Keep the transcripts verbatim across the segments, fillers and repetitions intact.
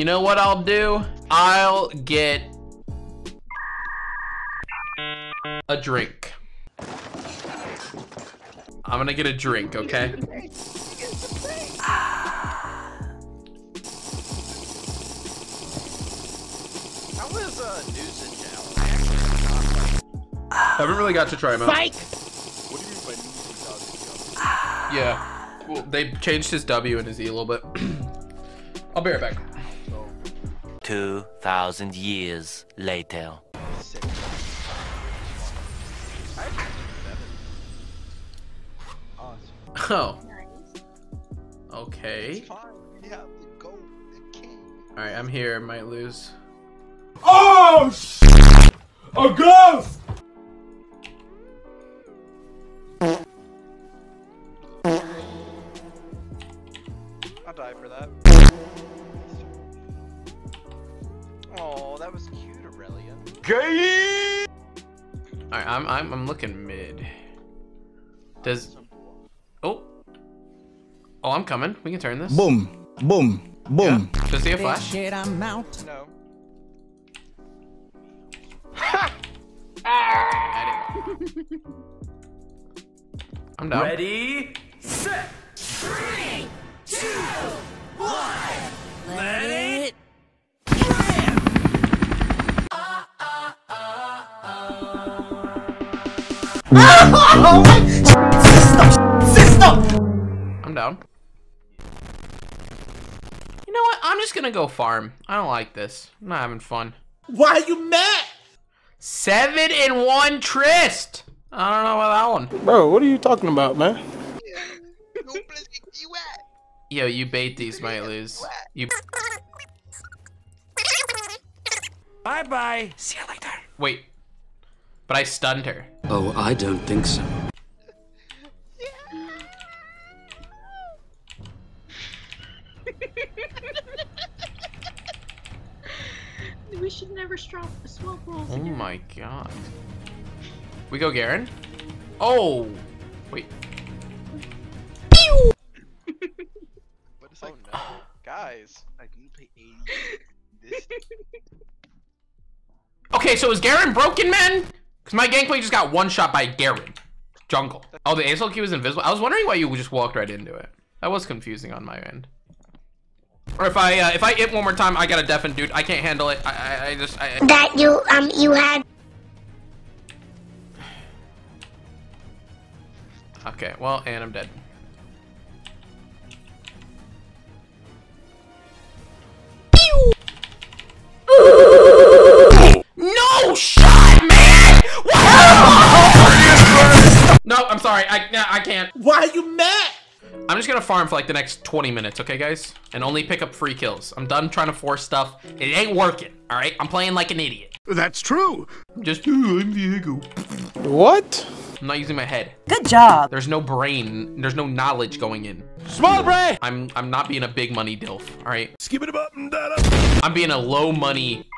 You know what I'll do? I'll get a drink. I'm gonna get a drink, okay? How is uh, News in Jail? Haven't really got to try him out. Psych! What do you mean by News in Jail? Yeah. Well, they changed his W and his E a little bit. I'll be right back. Two thousand years later. Oh. Okay. Alright, I'm here. Might lose. Oh, sh! A ghost! I'll die for that. Oh, that was cute, Aurelia. Gay! Alright, I'm, I'm, I'm looking mid. Does... Oh, oh, I'm coming. We can turn this. Boom, boom, boom. Yeah. Does he have flash? Shit, I'm out. No. Ha! Ah! I didn't know. I'm down. Ready, set, three, two, one. Let, Let it. Ah, ah, ah, ah. Oh my! I'm down. You know what? I'm just gonna go farm. I don't like this. I'm not having fun. Why are you mad? Seven and one Trist. I don't know about that one. Bro, what are you talking about, man? Yo, you bait these, might lose. You. Bye bye. See you later. Wait. But I stunned her. Oh, I don't think so. We should never swap roles again. Oh my god. We go Garen? Oh! Wait. What is that? Oh no. Guys, I can play eighty. Okay, so is Garen broken, man? Because my gangplank just got one shot by Garen. Jungle. Oh, the A S L Q is invisible. I was wondering why you just walked right into it. That was confusing on my end. Or if I uh, if I hit one more time, I gotta deafen, dude. I can't handle it. I I, I just I, I... that you um you had. Okay, well, and I'm dead. No shot, man! What? No, I'm sorry. I no, I can't. Why are you mad? I'm just gonna farm for like the next twenty minutes, okay guys? And only pick up free kills. I'm done trying to force stuff. It ain't working, all right? I'm playing like an idiot. That's true. Just, ooh, I'm Viego. What? I'm not using my head. Good job. There's no brain, there's no knowledge going in. Small brain! I'm I'm not being a big money dilf, all right? Skip it up and that up. I'm being a low money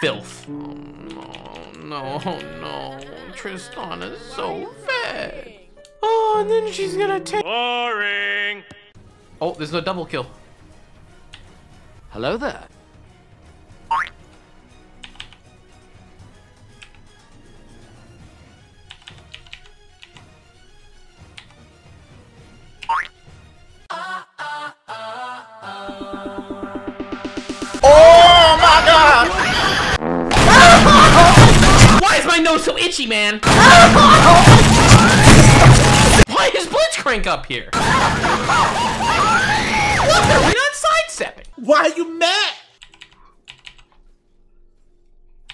filth. Oh no, no, no. Tristana's so fat. Oh, and then she's gonna take. Boring. Oh, there's no double kill. Hello there. Oh my god! Why is my nose so itchy, man? Why is Blitzcrank up here? What are we not sidestepping? Why are you mad?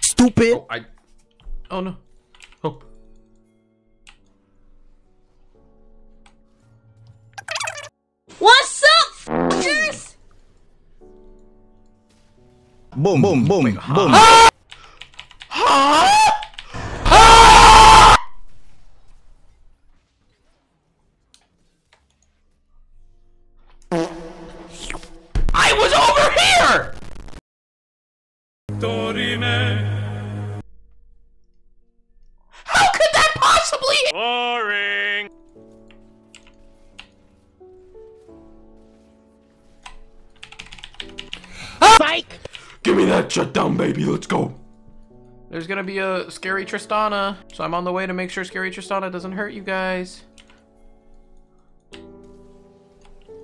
Stupid. Oh, I. Oh no. Oh. What's up, f***ers? Boom, boom, boom, boom. Huh? Huh? How could that possibly? Boring. Ah! Psych! Give me that shutdown, baby. Let's go. There's gonna be a scary Tristana, so I'm on the way to make sure scary Tristana doesn't hurt you guys.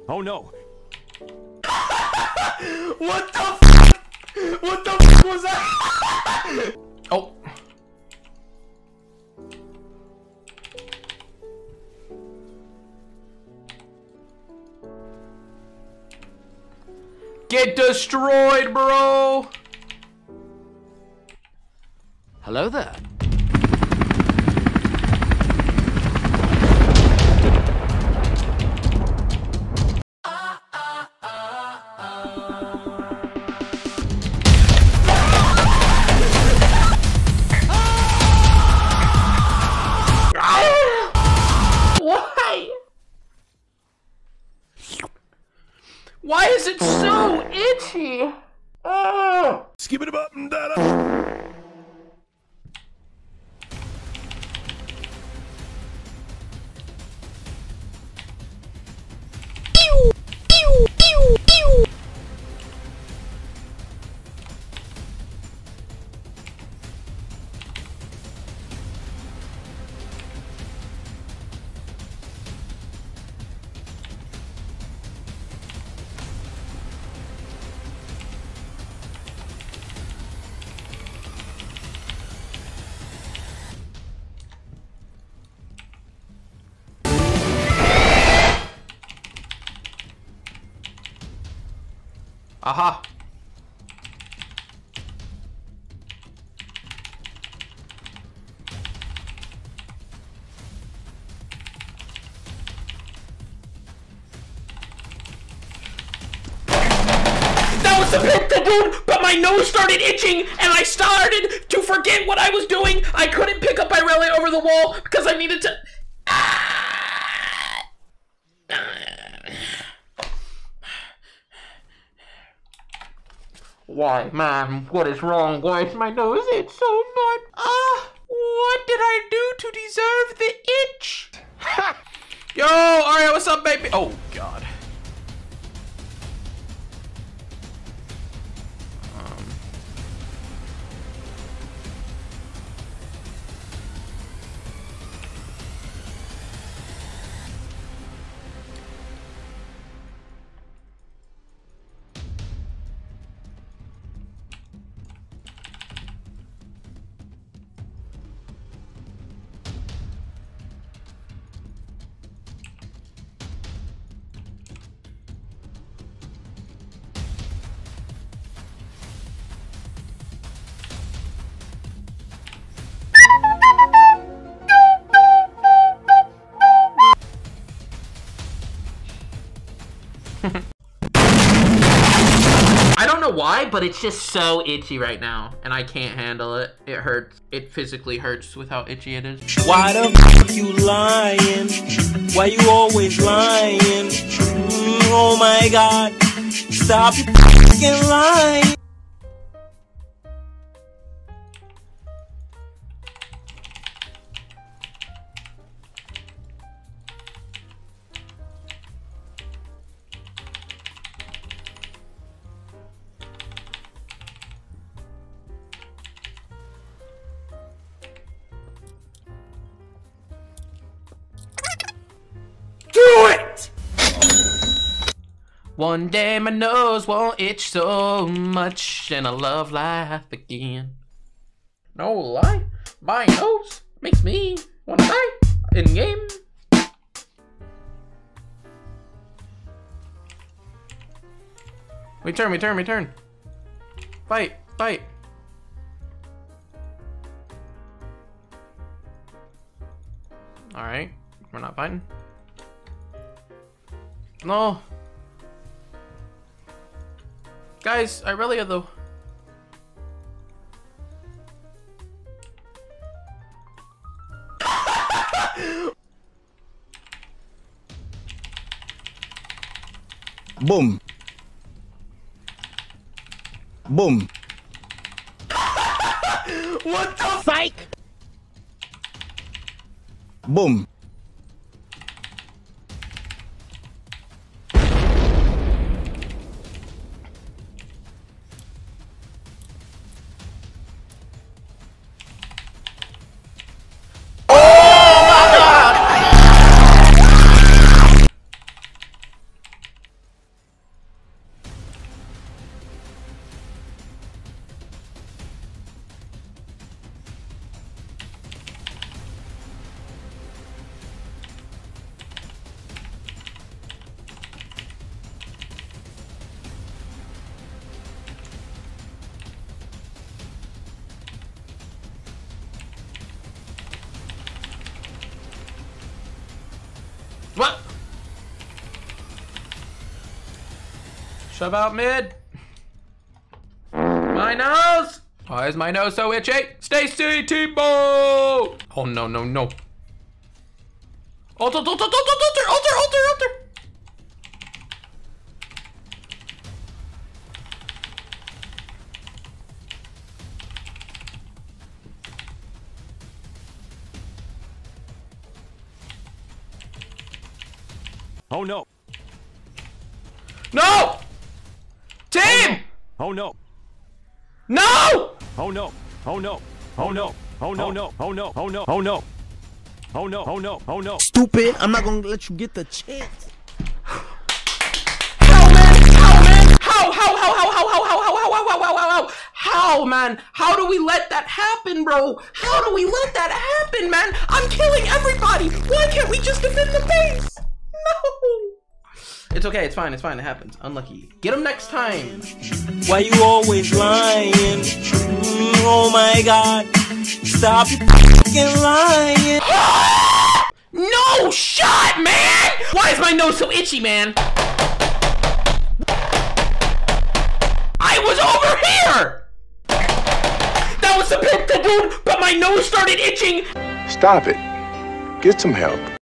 Oh no! What the f? What the f was that? Oh. Get destroyed, bro! Hello there. Why? Why is it so itchy? Oh. Skip it up and da-da. Aha! That was the penta, dude! But my nose started itching, and I started to forget what I was doing! I couldn't pick up Irelia over the wall, because I needed to- Why, man, what is wrong? Why is my nose itch so much? Ah, what did I do to deserve the itch? Ha! Yo, Aria, what's up, baby? Oh, God. Um. Why, but it's just so itchy right now and I can't handle it. It hurts. It physically hurts with how itchy it is. Why the f you lying? Why you always lying? Mm, oh my God. Stop fucking lying. One day my nose won't itch so much and I'll love life again. No lie, my nose makes me wanna die in game. We turn, we turn, we turn. Fight, fight. Alright, we're not fighting. No. Guys, Irelia though. Boom. Boom. What the psych? Boom. Shove out mid. My nose! Why is my nose so itchy? Stacy, T-Bow! Oh, no, no, no. Alter, alter, alter, alter, alter, alter, alter! Oh, no. No! Team! Oh, no. No! Oh, no. Oh, no. Oh, no. Oh, no, no. Oh, no. Oh, no. Oh, no. Oh, no. Oh, no. Oh, no. Stupid. I'm not going to let you get the chance. How, man? How, man? How, how, how, how, how, how, how, how, how, how, how, how, how, how, man? How do we let that happen, bro? How do we let that happen, man? I'm killing everybody. Why can't we just defend the base? No. It's okay, it's fine, it's fine, it happens. Unlucky. Get him next time! Why you always lying? Mm, oh my god. Stop fucking lying. No shot, man! Why is my nose so itchy, man? I was over here! That was the penta, dude, but my nose started itching! Stop it. Get some help.